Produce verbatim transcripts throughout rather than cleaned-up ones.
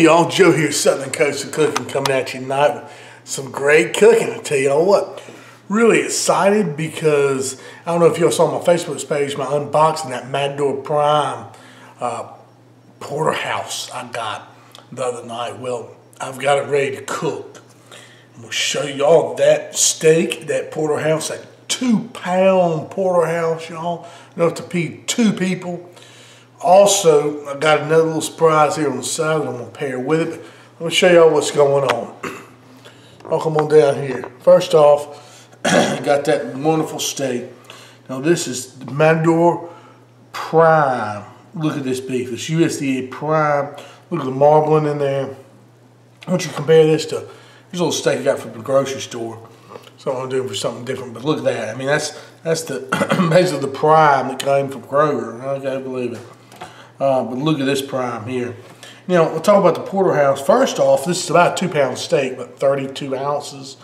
Hey y'all, Joe here, Southern Coast of Cooking, coming at you tonight with some great cooking. I tell you all what, really excited because I don't know if y'all saw my Facebook page, my unboxing that Matador Prime uh, Porterhouse I got the other night. Well, I've got it ready to cook. I'm gonna show y'all that steak, that Porterhouse, that two pound Porterhouse, y'all. Enough to feed two people. Also, I got another little surprise here on the side that I'm going to pair with it. I'm going to show y'all what's going on. I'll come on down here. First off, I got that wonderful steak. Now, this is Matador Prime. Look at this beef. It's U S D A Prime. Look at the marbling in there. I want you to compare this to this little steak I got from the grocery store. So I'm going to do it for something different. But look at that. I mean, that's that's the basically the prime that came from Kroger. I can't believe it. Uh, but look at this prime here. Now, we'll talk about the Porterhouse. First off, this is about a two-pound steak, but thirty-two ounces.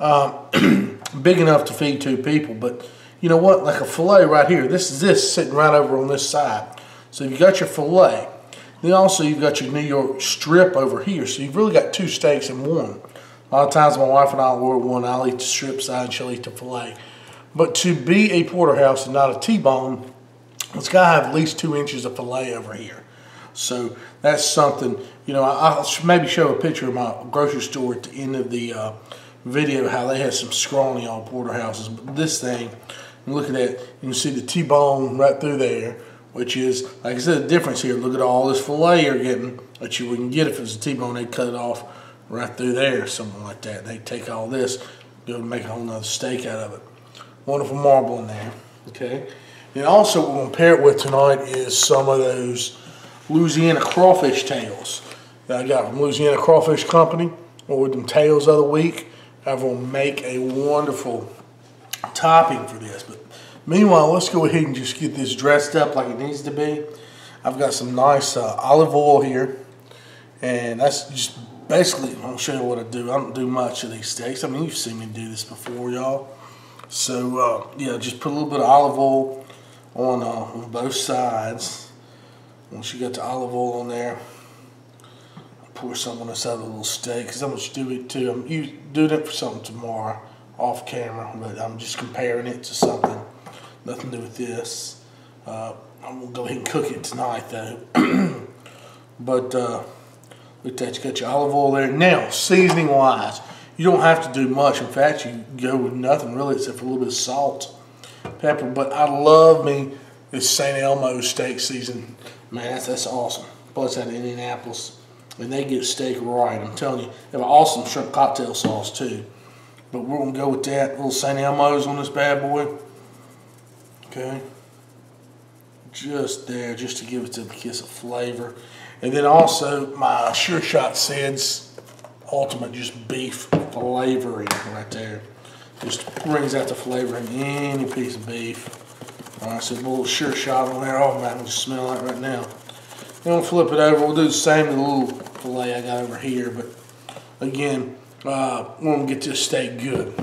Um, big enough to feed two people. But you know what? Like a fillet right here. This is this sitting right over on this side. So you've got your fillet. Then also you've got your New York strip over here. So you've really got two steaks in one. A lot of times my wife and I will order one. I'll eat the strip side and she'll eat the fillet. But to be a Porterhouse and not a T-bone, it's got to have at least two inches of fillet over here. So that's something, you know, I'll maybe show a picture of my grocery store at the end of the uh, video, how they had some scrawny on Porterhouses. But this thing, look at that, you can see the T-bone right through there, which is, like I said, the difference here. Look at all this fillet you're getting that you wouldn't get if it was a T-bone. They'd cut it off right through there, something like that. They take all this, go and make a whole nother steak out of it. Wonderful marble in there, okay? And also what we're going to pair it with tonight is some of those Louisiana crawfish tails that I got from Louisiana Crawfish Company. Ordered them tails the other week. I'm going to make a wonderful topping for this. But meanwhile, let's go ahead and just get this dressed up like it needs to be. I've got some nice uh, olive oil here. And that's just basically, I'll show you what I do. I don't do much of these steaks. I mean, you've seen me do this before, y'all. So, uh, yeah, just put a little bit of olive oil on, uh, on both sides. Once you got the olive oil on there, I'll pour some on this other little steak because I'm going to do it too. I'm doing it for something tomorrow off camera, but I'm just comparing it to something. Nothing to do with this. Uh, I'm going to go ahead and cook it tonight though. But uh, look at that, you got your olive oil there. Now, seasoning wise, you don't have to do much. In fact, you go with nothing really except for a little bit of salt. Pepper, but I love me this Saint Elmo's Steak Season. Man, that's, that's awesome. Plus, out of Indianapolis, and they get steak right. I'm telling you, they have an awesome shrimp cocktail sauce too. But we're gonna go with that little Saint Elmo's on this bad boy. Okay, just there, just to give it to the kiss of flavor, and then also my Sure Shot Seds Ultimate just beef flavoring right there. Just brings out the flavor in any piece of beef. Alright, so a little Sure Shot on there. Oh man, I can smell it right now. Then we'll flip it over. We'll do the same with the little fillet I got over here. But again, uh, we're going to get this steak good.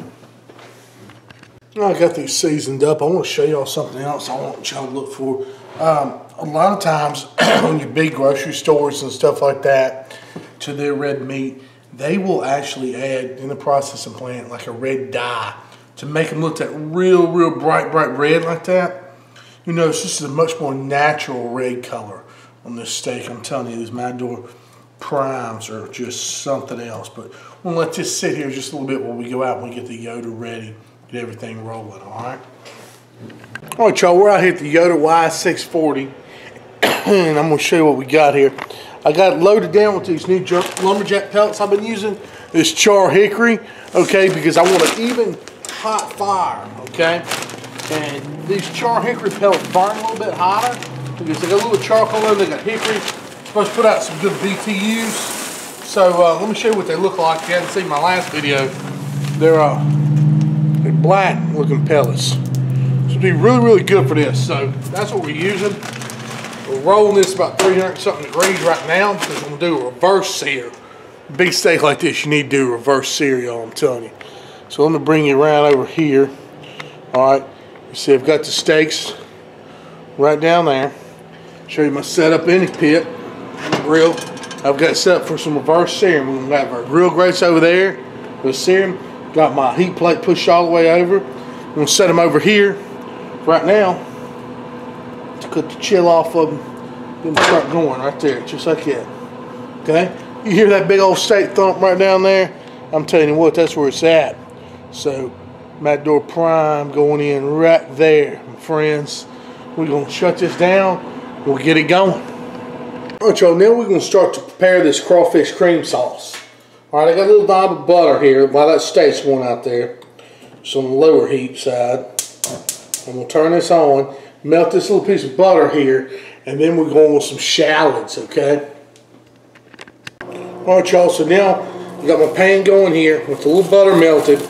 Now I got these seasoned up. I want to show y'all something else I want y'all to look for. Um, a lot of times on your big grocery stores and stuff like that, to their red meat, they will actually add in the processing plant like a red dye to make them look that real, real bright, bright red like that. You notice this is a much more natural red color on this steak. I'm telling you, these Matador Primes are just something else. But we'll let this sit here just a little bit while we go out and we get the Yoder ready, get everything rolling, all right? All right, y'all, we're out here at the Yoder Y six forty, and I'm going to show you what we got here. I got it loaded down with these new lumberjack pellets I've been using. This char hickory, okay, because I want an even hot fire, okay? And these char hickory pellets burn a little bit hotter because they got a little charcoal in them, they got hickory. Supposed to put out some good B T Us. So uh, let me show you what they look like. If you haven't seen my last video, they're, uh, they're black looking pellets. This would be really, really good for this. So that's what we're using. We're rolling this about three hundred something degrees right now because I'm going to do a reverse sear. Big steak like this, you need to do a reverse sear, y'all, I'm telling you. So let me bring you around over here. Alright, you see I've got the steaks right down there. Show you my setup in the pit, grill. I've got set up for some reverse searing. We're going to have our grill grates over there. We'll sear them. Got my heat plate pushed all the way over. I'm going to set them over here right now to cut the chill off of them. Then start going right there, just like that. Okay? You hear that big old steak thump right down there? I'm telling you what, that's where it's at. So, Matador Prime going in right there, my friends. We're going to shut this down. We'll get it going. All right, y'all, now we're going to start to prepare this crawfish cream sauce. All right, I got a little dot of butter here while that steak's going out there. It's on the lower heat side. I'm going to turn this on, melt this little piece of butter here, and then we're going with some shallots, okay? All right, y'all, so now I got my pan going here with a little butter melted.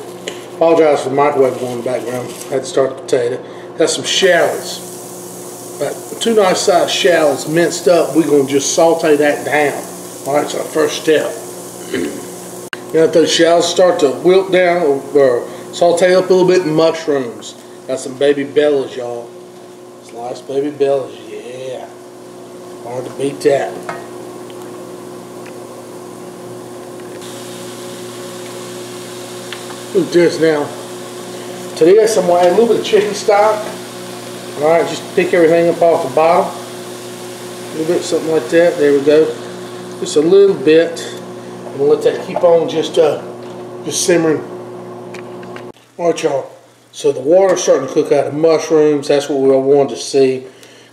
Apologize for the microwave going in the background. I had to start the potato. Got some shallots. About two nice sized shallots minced up. We're going to just saute that down. Alright, so our first step. Now that those shallots start to wilt down or, or saute up a little bit, mushrooms. Got some baby bellas, y'all. Sliced baby bellas, yeah. Hard to beat that. Look at this now. To this, I'm going to add a little bit of chicken stock. Alright, just pick everything up off the bottom. A little bit, something like that. There we go. Just a little bit. I'm going to let that keep on just, uh, just simmering. Alright, y'all. So the water's starting to cook out of mushrooms. That's what we all wanted to see.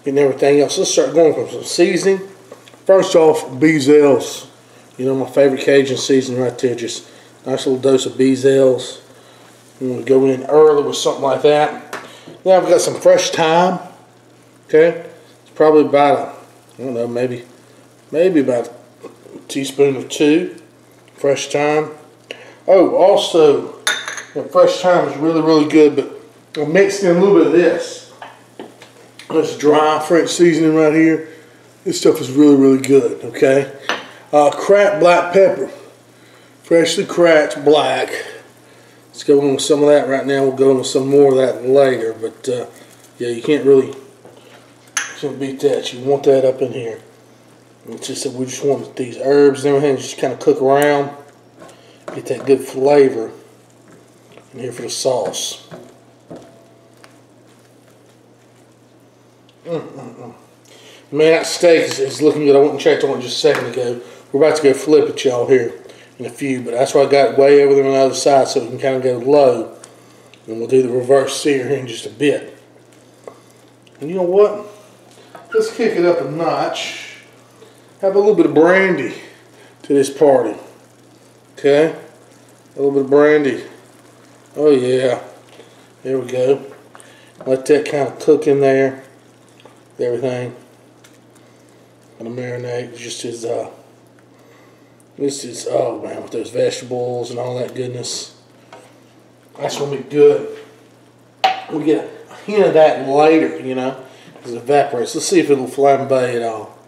And everything else. Let's start going for some seasoning. First off, bezels. You know, my favorite Cajun seasoning right there. Just nice little dose of bezels. I'm going to go in early with something like that. Now I've got some fresh thyme. Okay, it's probably about a, I don't know, maybe, maybe about a teaspoon or two fresh thyme. Oh, also, you know, fresh thyme is really, really good. But I mixed in a little bit of this. This dry French seasoning right here. This stuff is really, really good. Okay, uh, cracked black pepper. Freshly cracked black. Let's go on with some of that right now. We'll go on with some more of that later. But uh, yeah, you can't really can't beat that. You want that up in here. It's just that we just want these herbs and everything to just kind of cook around. Get that good flavor in here for the sauce. Mm-mm-mm. Man, that steak is, is looking good. I went and checked on it just a second ago. We're about to go flip it, y'all, here in a few, but that's why I got way over there on the other side so we can kind of go low, and we'll do the reverse sear here in just a bit. And you know what? Let's kick it up a notch. Have a little bit of brandy to this party. Okay? A little bit of brandy. Oh yeah. There we go. Let that kind of cook in there with everything. And the marinade just is uh this is, oh man, with those vegetables and all that goodness. That's going to be good. We'll get a hint of that later, you know, as it evaporates. Let's see if it'll flambe at all.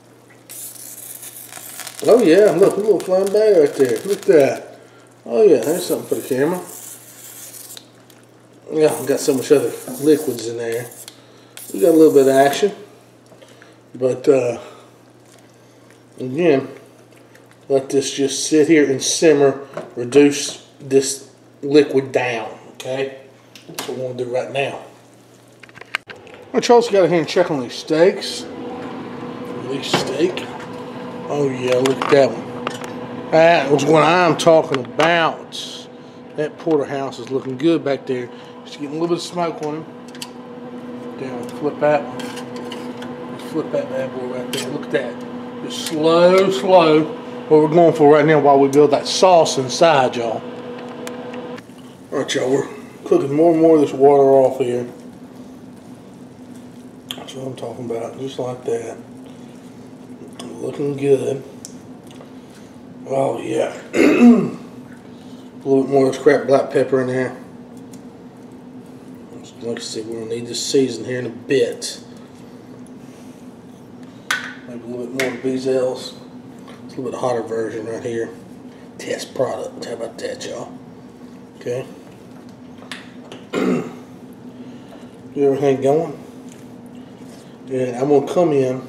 Oh yeah, look, a little flambe right there. Look at that. Oh yeah, there's something for the camera. Yeah, I've got so much other liquids in there. We got a little bit of action. But, uh, again, let this just sit here and simmer, reduce this liquid down, okay? That's what we want to do right now. All right, Charles, got to here and check on these steaks. These steak. Oh, yeah, look at that one. That was what I'm talking about. That porterhouse is looking good back there. Just getting a little bit of smoke on him. Down, flip that. Flip that bad boy right there. Look at that. Just slow, slow. What we're going for right now while we build that sauce inside, y'all. Alright, y'all, we're cooking more and more of this water off here. That's what I'm talking about, just like that. Looking good. Oh, yeah. A little bit more of this cracked black pepper in there. Let's see, we're going to need this season here in a bit. Maybe a little bit more bezels. A little bit hotter version right here. Test product. How about that, y'all? Okay. Get everything going. And I'm going to come in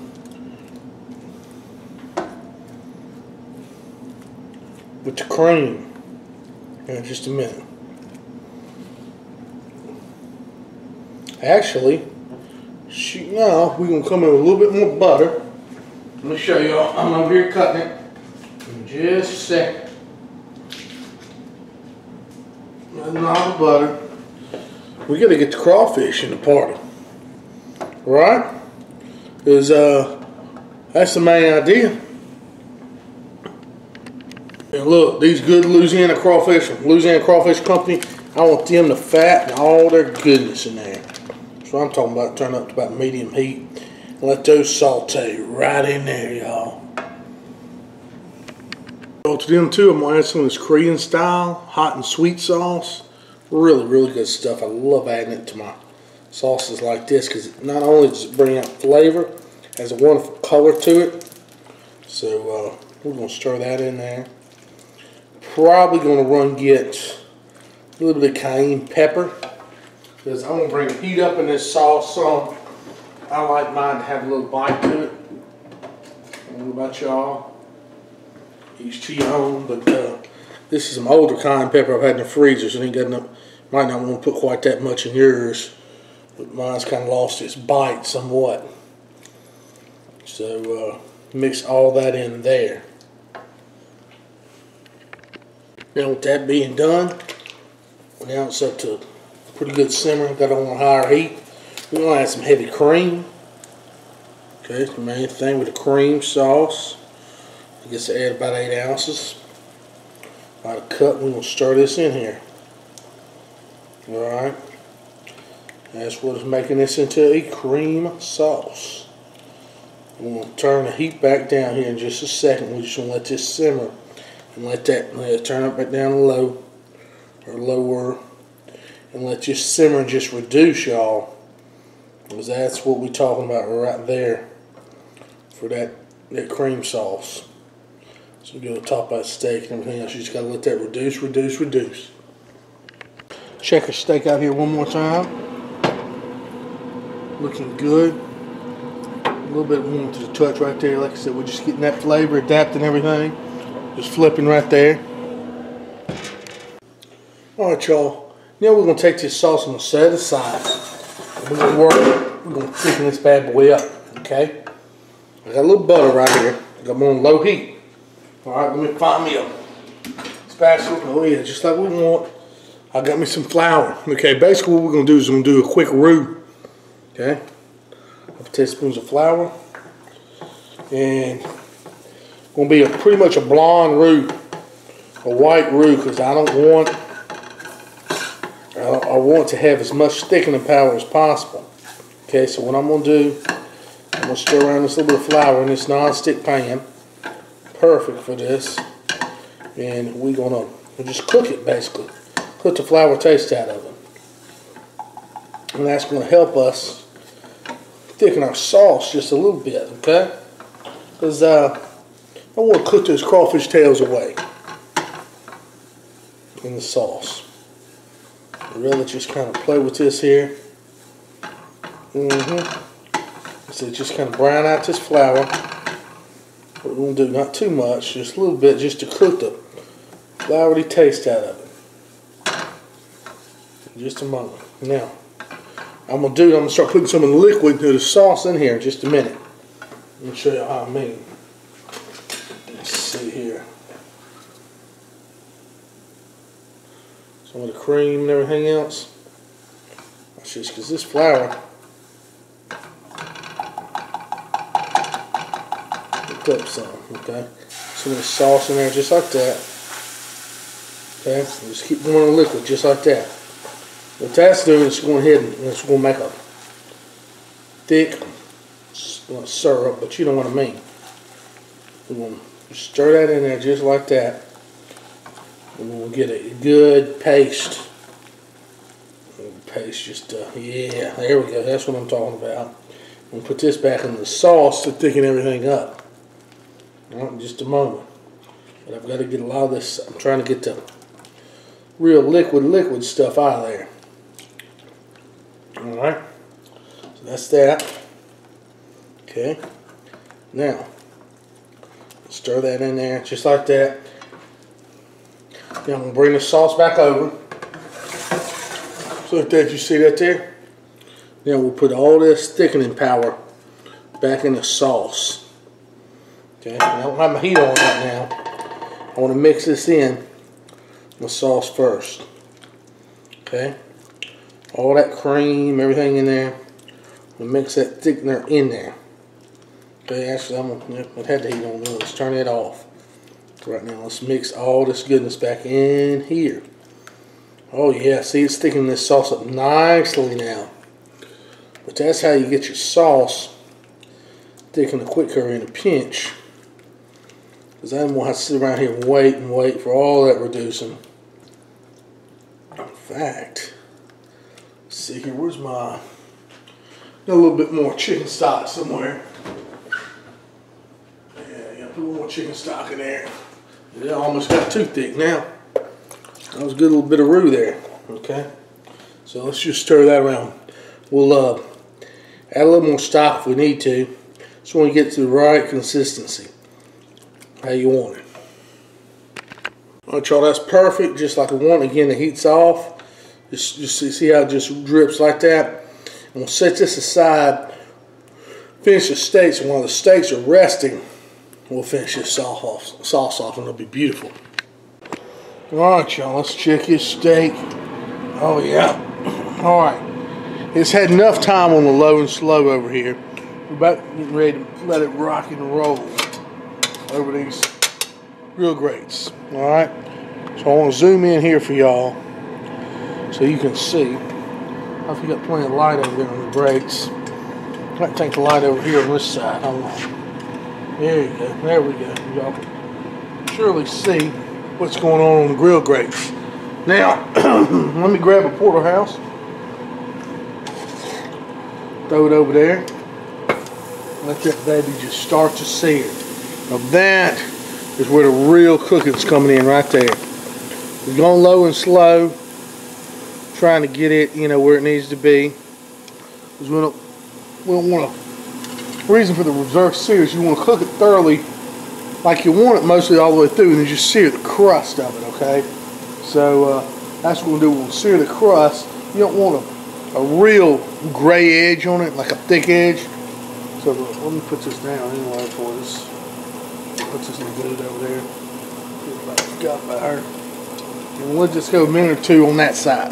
with the cream in just a minute. Actually, she, now we're going to come in with a little bit more butter. Let me show y'all. I'm over here cutting it in just a second. Another knob of butter. We got to get the crawfish in the party, right? Because uh, that's the main idea. And look, these good Louisiana crawfish, Louisiana Crawfish Company, I want them to fatten all their goodness in there. So I'm talking about turn up to about medium heat and let those saute right in there, y'all. So to them too, I'm gonna add some of this Korean style hot and sweet sauce. Really, really good stuff. I love adding it to my sauces like this because not only does it bring out flavor, it has a wonderful color to it. So uh, we're gonna stir that in there. Probably gonna run get a little bit of cayenne pepper, because I'm going to bring heat up in this sauce some. I like mine to have a little bite to it. I don't know about y'all. Each to your own, but uh, this is some older cayenne pepper I've had in the freezer, so it ain't got enough. Might not want to put quite that much in yours, but mine's kind of lost its bite somewhat. So uh, mix all that in there. Now with that being done, now it's up to pretty good simmer, got on a higher heat. We're going to add some heavy cream. Okay, the main thing with the cream sauce. I guess I add about eight ounces. About a cup, we're going to stir this in here. Alright. That's what is making this into a cream sauce. We're going to turn the heat back down here in just a second. We're just going to let this simmer and let that let it turn up back down to low or lower. And let just simmer and just reduce, y'all, because that's what we're talking about right there for that, that cream sauce. So you go to the top of that steak and everything else. You just got to let that reduce, reduce, reduce. Check our steak out here one more time. Looking good. A little bit warm to the touch right there. Like I said, we're just getting that flavor, adapting everything. Just flipping right there. All right, y'all. Now we're going to take this sauce and we'll set it aside. We're going to work it. We're going to thicken this bad boy up, okay? I got a little butter right here. I got them on low heat. All right, let me find me a spatula. Oh yeah, just like we want. I got me some flour. Okay, basically what we're going to do is we're going to do a quick roux. Okay? A teaspoons of flour. And it's going to be a, pretty much a blonde roux. A white roux, because I don't want... I want to have as much thickening power as possible. Okay, so what I'm going to do, I'm going to stir around this little bit of flour in this non-stick pan. Perfect for this. And we're going to we'll just cook it, basically. Put the flour taste out of it. And that's going to help us thicken our sauce just a little bit, okay? Because uh, I want to cook those crawfish tails away in the sauce. I'd rather just kind of play with this here. Mm-hmm. So just kind of brown out this flour. What we're going to do, not too much, just a little bit, just to cook the floury taste out of it. Just a moment. Now, I'm going to do, I'm going to start putting some of the liquid through the sauce in here in just a minute. Let me show you how I mean. Let's see here. Some of the cream and everything else. That's just because this flour picked up some, okay? Some of the sauce in there just like that. Okay, and just keep going in the liquid just like that. What that's doing is going ahead and it's going to make a thick syrup, but you know what I mean. We're going to stir that in there just like that. And we'll get a good paste. Paste just, uh, yeah, there we go. That's what I'm talking about. We'll put this back in the sauce to thicken everything up. All right, in just a moment. But I've got to get a lot of this. I'm trying to get the real liquid, liquid stuff out of there. All right. So that's that. Okay. Now, stir that in there just like that. Then I'm going to bring the sauce back over. So like that, you see that there? Then we'll put all this thickening power back in the sauce. Okay, I don't have my heat on right now. I want to mix this in the sauce first. Okay, all that cream, everything in there. We'll mix that thickener in there. Okay, actually, I'm gonna, I had the heat on. Let's turn it off. Right now, let's mix all this goodness back in here. Oh yeah, see it's thickening this sauce up nicely now. But that's how you get your sauce thick and a quick curry in a pinch. Because I don't want to have to sit around here and wait and wait for all that reducing. In fact, let's see here, where's my, got a little bit more chicken stock somewhere. Yeah, gotta put a little more chicken stock in there. It almost got too thick now. That was a good little bit of roux there. Okay, so let's just stir that around. We'll uh, add a little more stock if we need to. Just want to get to the right consistency, how you want it. Alright y'all, that's perfect, just like I want. Again, the heat's off. Just, just see how it just drips like that. And we'll set this aside, finish the steaks, and while the steaks are resting, we'll finish this sauce off, sauce off and it'll be beautiful. Alright y'all, let's check his steak. Oh yeah. Alright, it's had enough time on the low and slow over here. We're about getting ready to let it rock and roll over these grill grates. All right, so I want to zoom in here for y'all so you can see. I think you got plenty of light over there on the grates. I might take the light over here on this side. Hold on. There you go. There we go. Y'all can surely see what's going on on the grill grates. Now, let me grab a porterhouse. Throw it over there. Let that baby just start to sear. Now that is where the real cooking's coming in right there. We're going low and slow, trying to get it, you know, where it needs to be. Because we don't, we don't want to. The reason for the reserve sear is you want to cook it thoroughly, like you want it mostly all the way through, and then just sear the crust of it. Okay, so uh, that's what we'll do. We'll sear the crust. You don't want a, a real gray edge on it, like a thick edge. So let me put this down anyway for us. Put this in the lid over there. Got by her. And we'll just go a minute or two on that side.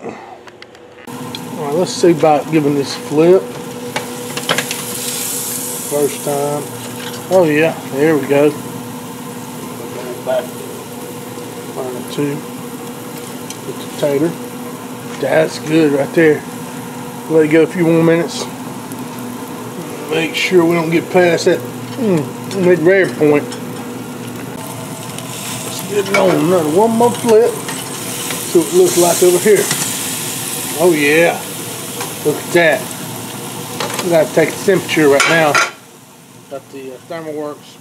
Alright, let's see about giving this a flip. First time. Oh yeah, there we go. Back. One or two. Put the tater. That's good right there. Let it go a few more minutes. Make sure we don't get past that mm, mid-rare point. Let's get it on another one more flip. See what it looks like over here. Oh yeah. Look at that. We gotta take the temperature right now. Got the uh, Thermoworks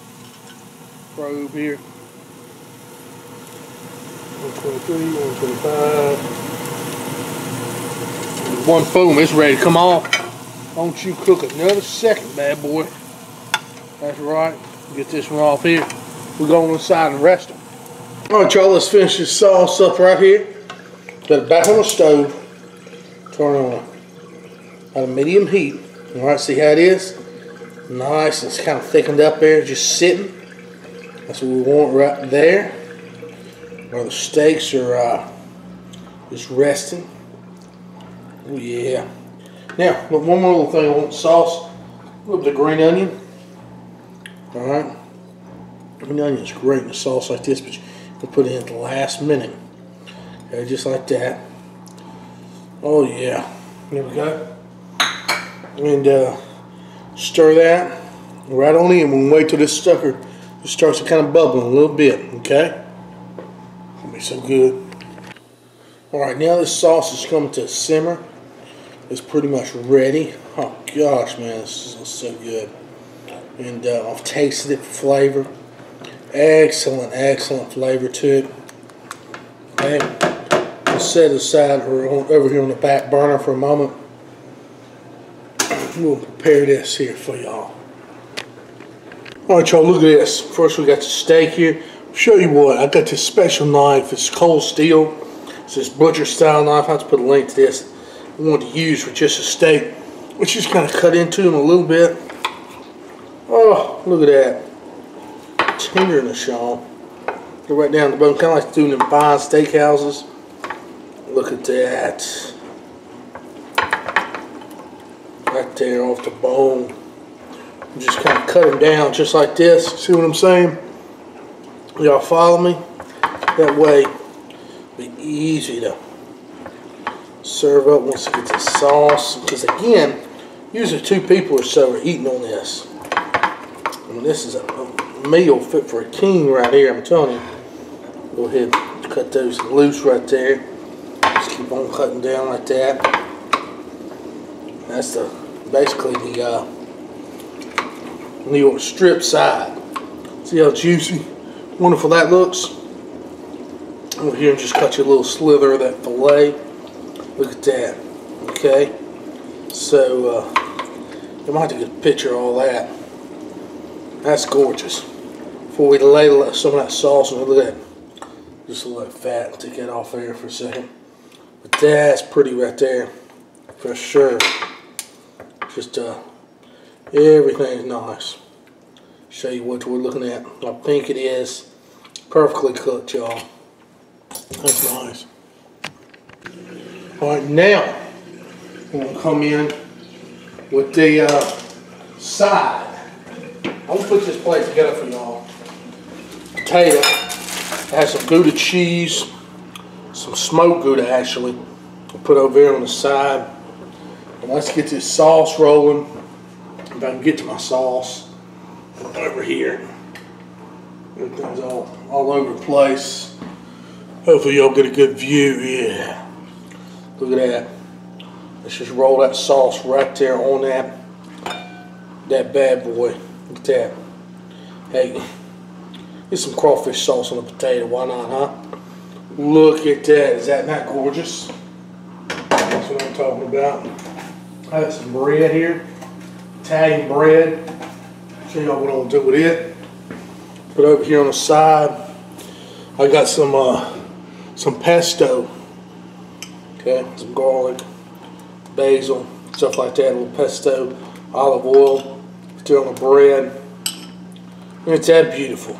probe here. one twenty-three, one twenty-five. One boom, it's ready to come off. Don't you cook another second, bad boy. That's right. Get this one off here. We're going inside and rest them. All right, y'all. Let's finish this sauce up right here. Put it back on the stove. Turn on at a medium heat. All right, see how it is? Nice. It's kind of thickened up there, just sitting. That's what we want right there. Where the steaks are uh, just resting. Oh yeah. Now, one more little thing I want: sauce, a little bit of green onion. All right, green onion's great in a sauce like this, but you can put it in at the last minute. Okay, just like that. Oh yeah, there we go. And uh, stir that right on in. We'll wait till this sucker just starts to kind of bubbling a little bit. Okay, it'll be so good. All right, now this sauce is coming to a simmer. It's pretty much ready. Oh gosh, man, this is so good. And uh, I've tasted it for flavor. Excellent, excellent flavor to it. Okay, we'll set it aside or over here on the back burner for a moment. We'll prepare this here for y'all. All right, y'all, look at this. First, we got the steak here. I'll show you what. I got this special knife. It's Cold Steel. It's this butcher style knife. I have to put a link to this. I wanted to use for just a steak. We're just going to cut into them a little bit. Oh, look at that. Tenderness, y'all. Go right down the bone. Kind of like doing them fine steakhouses. Look at that. Right there off the bone. Just kind of cut them down just like this. See what I'm saying? Y'all follow me? That way it'll be easy to serve up once you get the sauce. Because again, usually two people or so are eating on this. I mean, this is a meal fit for a king right here, I'm telling you. Go ahead and cut those loose right there. Just keep on cutting down like that. That's the basically the uh, New York strip side. See how juicy, wonderful that looks. Over here, and just cut you a little slither of that fillet. Look at that. Okay, so uh, I might have to get a picture of all that. That's gorgeous. Before we lay some of that sauce on, look at that. Just a little fat, take that off there for a second. But that's pretty right there, for sure. Just uh, everything's nice. Show you what we're looking at. I think it is perfectly cooked, y'all. That's nice. All right, now we're gonna come in with the uh, side. I'm gonna put this plate together for y'all. Potato. It has some Gouda cheese, some smoked Gouda actually. I'll put over there on the side. And let's get this sauce rolling. If I can get to my sauce over here. Everything's all, all over the place. Hopefully y'all get a good view. Yeah. Look at that. Let's just roll that sauce right there on that that bad boy. Look at that. Hey, get some crawfish sauce on a potato. Why not, huh? Look at that. Is that not gorgeous? That's what I'm talking about. I got some bread here. Italian bread. Show y'all what I'm going to do with it. Put over here on the side. I got some, uh, some pesto. Okay, some garlic, basil, stuff like that. A little pesto, olive oil. On the bread, and it's that beautiful.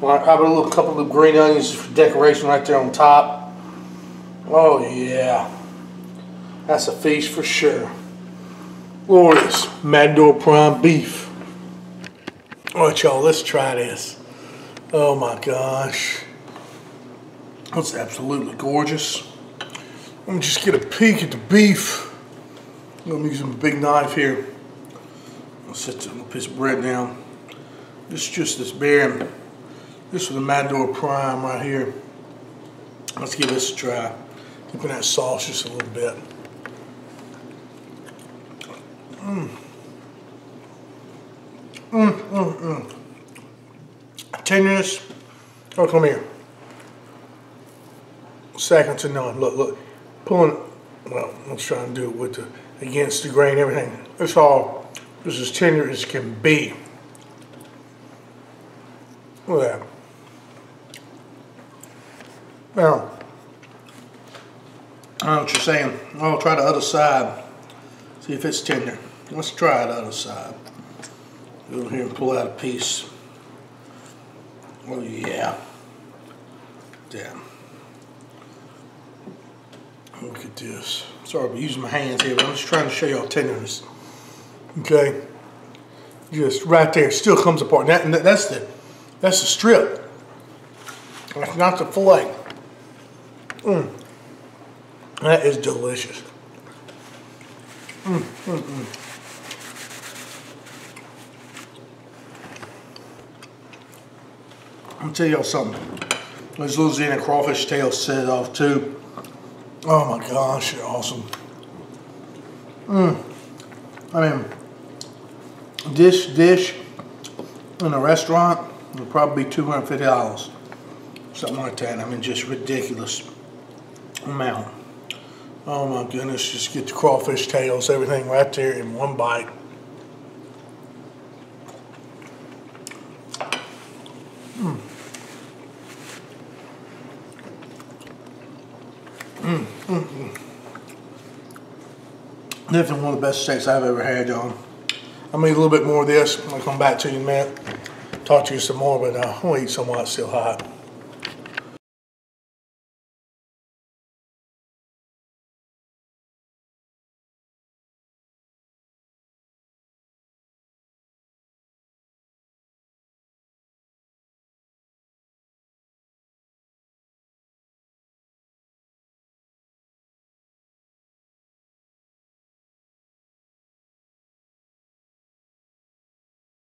Well, I put a little couple of green onions for decoration right there on top. Oh yeah, that's a feast for sure. Glorious Matador Prime beef. All right, y'all, let's try this. Oh my gosh, that's absolutely gorgeous. Let me just get a peek at the beef. I'm using a big knife here. I'll set a little piece of bread down. This is just this bear. This is the Matador Prime right here. Let's give this a try. Keeping that sauce just a little bit. Mmm. Mmm, mmm, mmm. Tenderness. Oh, come here. Second to none. Look, look. Pulling, well, I'm trying to do it with the, against the grain, everything. It's all. This is as tender as can be. Look at that. Now, I know what you're saying. I'll try the other side. See if it's tender. Let's try the other side. Go over here and pull out a piece. Oh yeah. Damn. Look at this. Sorry I'm using my hands here, but I'm just trying to show y'all tenderness. Okay, just right there, still comes apart. That, and that's the, that's the strip. That's not the fillet. Mm. That is delicious. Mm, mm, mm. I'll tell y'all something. Those Louisiana crawfish tails set it off too. Oh my gosh, they're awesome. Mm. I mean. This dish in a restaurant will probably be two hundred fifty dollars, something like that. I mean, just ridiculous amount. Oh my goodness, just get the crawfish tails, everything right there in one bite. Mm. Mm, mm, mm. Definitely one of the best steaks I've ever had, y'all. I made a little bit more of this. I'm gonna come back to you in a minute, talk to you some more, but uh, I'm gonna eat some while it's still hot.